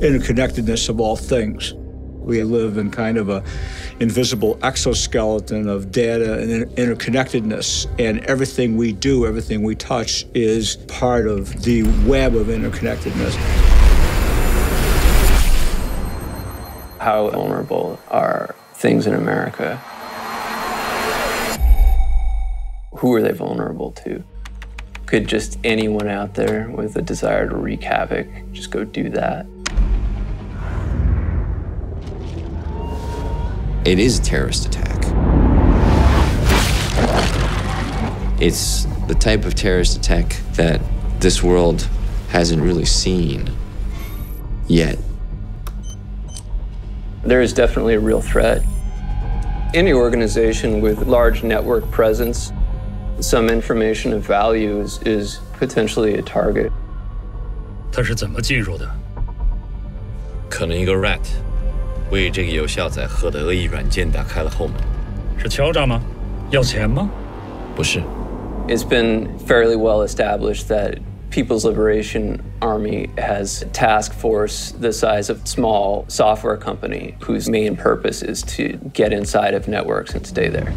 interconnectedness of all things. We live in kind of an invisible exoskeleton of data and interconnectedness, and everything we do, everything we touch is part of the web of interconnectedness. How vulnerable are things in America? Who are they vulnerable to? Could just anyone out there with a desire to wreak havoc just go do that? It is a terrorist attack. It's the type of terrorist attack that this world hasn't really seen yet. There is definitely a real threat. Any organization with large network presence, some information of value is potentially a target. 它是怎么进入的？可能一个 rat 为这个有下载赫德恶意软件打开了后门。是敲诈吗？要钱吗？不是。It's been fairly well established that People's Liberation Army has a task force the size of a small software company whose main purpose is to get inside of networks and stay there.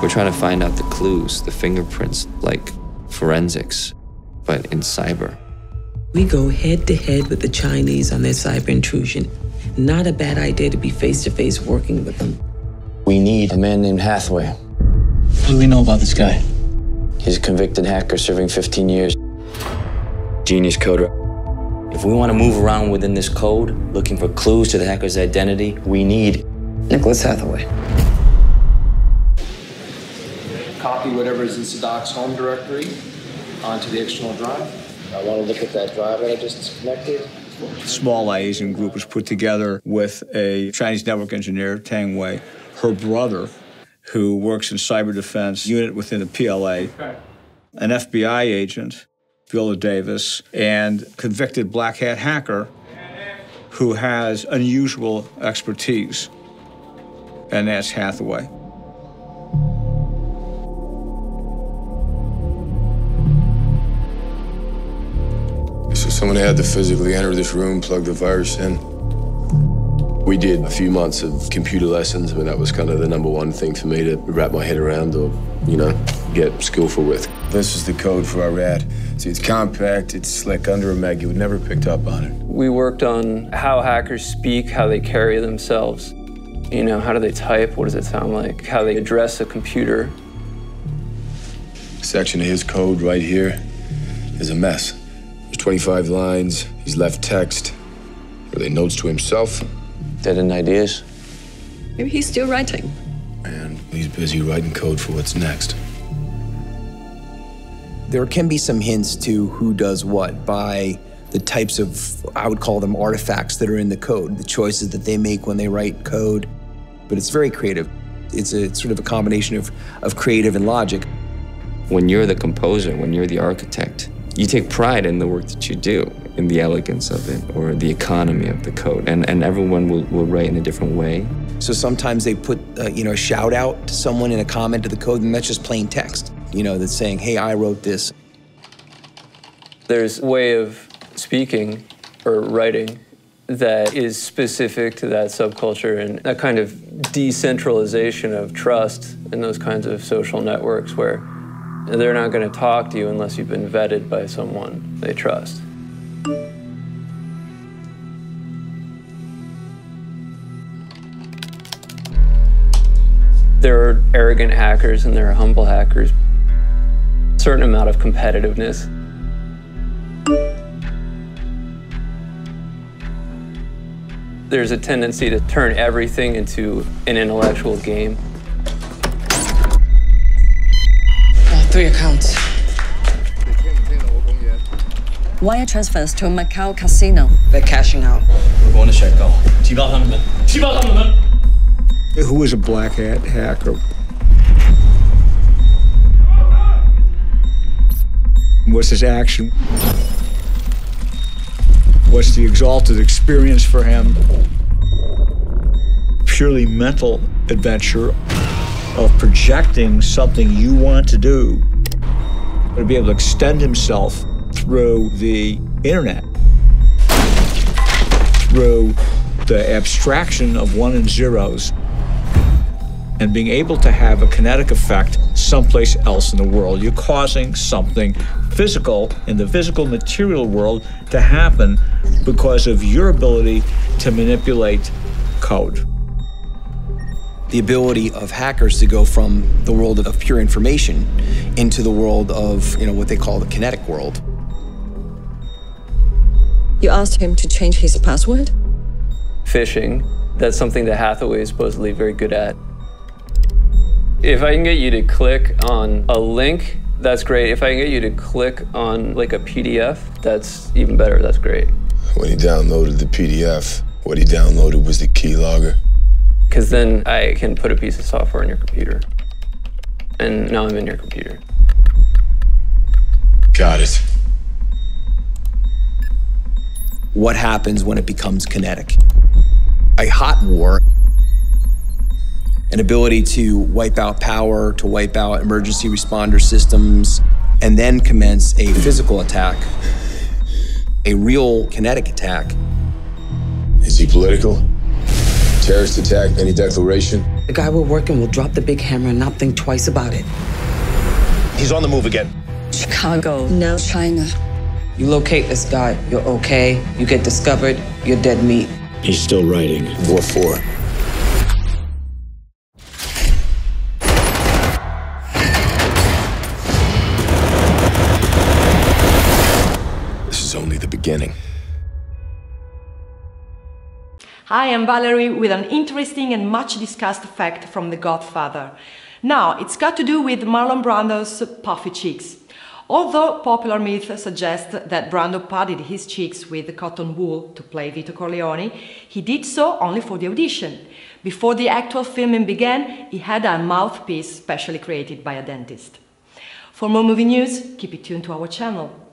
We're trying to find out the clues, the fingerprints, like forensics, but in cyber. We go head-to-head with the Chinese on their cyber intrusion. Not a bad idea to be face-to-face working with them. We need a man named Hathaway. What do we know about this guy? He's a convicted hacker serving 15 years. Genius coder. If we want to move around within this code, looking for clues to the hacker's identity, we need Nicholas Hathaway. Copy whatever is in Sadaq's home directory onto the external drive. I want to look at that drive that I just disconnected. The small liaison group was put together with a Chinese network engineer, Tang Wei, her brother, who works in cyber defense unit within the PLA, an FBI agent, Viola Davis, and convicted black hat hacker who has unusual expertise, and that's Hathaway. Someone had to physically enter this room, plug the virus in. We did a few months of computer lessons, but that was kind of the number one thing for me to wrap my head around or, you know, get skillful with. This is the code for our rat. See, it's compact, it's slick, under a meg, you would never picked up on it. We worked on how hackers speak, how they carry themselves. You know, how do they type, what does it sound like, how they address a computer. Section of his code right here is a mess. 25 lines, he's left text. Are they notes to himself? Dead-end ideas? Maybe he's still writing. And he's busy writing code for what's next. There can be some hints to who does what by the types of, I would call them artifacts that are in the code, the choices that they make when they write code. But it's very creative. It's a sort of a combination of creative and logic. When you're the composer, when you're the architect, you take pride in the work that you do, in the elegance of it, or the economy of the code, and everyone will write in a different way. So sometimes they put you know, a shout out to someone in a comment to the code, and that's just plain text, you know, that's saying, hey, I wrote this. There's a way of speaking or writing that is specific to that subculture, and that kind of decentralization of trust in those kinds of social networks where they're not going to talk to you unless you've been vetted by someone they trust. There are arrogant hackers and there are humble hackers. A certain amount of competitiveness. There's a tendency to turn everything into an intellectual game. 3 accounts. Wire transfers to Macau casino. They're cashing out. We're going to Shekou. Who is a black hat hacker? What's his action? What's the exalted experience for him? Purely mental adventure of projecting something you want to do, to be able to extend himself through the internet. Through the abstraction of one and zeros and being able to have a kinetic effect someplace else in the world. You're causing something physical in the physical material world to happen because of your ability to manipulate code. The ability of hackers to go from the world of pure information into the world of, what they call the kinetic world. You asked him to change his password? Phishing. That's something that Hathaway is supposedly very good at. If I can get you to click on a link, that's great. If I can get you to click on like a PDF, that's even better. That's great. When he downloaded the PDF, what he downloaded was the keylogger. Because then I can put a piece of software on your computer. And now I'm in your computer. Got it. What happens when it becomes kinetic? A hot war, an ability to wipe out power, to wipe out emergency responder systems, and then commence a physical attack, a real kinetic attack. Is he political? Terrorist attack, any declaration? The guy we're working will drop the big hammer and not think twice about it. He's on the move again. Chicago, now China. You locate this guy, you're okay, you get discovered, you're dead meat. He's still writing. What for? This is only the beginning. Hi, I'm Valerie with an interesting and much discussed fact from The Godfather. Now, it's got to do with Marlon Brando's puffy cheeks. Although popular myth suggests that Brando padded his cheeks with cotton wool to play Vito Corleone, he did so only for the audition. Before the actual filming began, he had a mouthpiece specially created by a dentist. For more movie news, keep it tuned to our channel.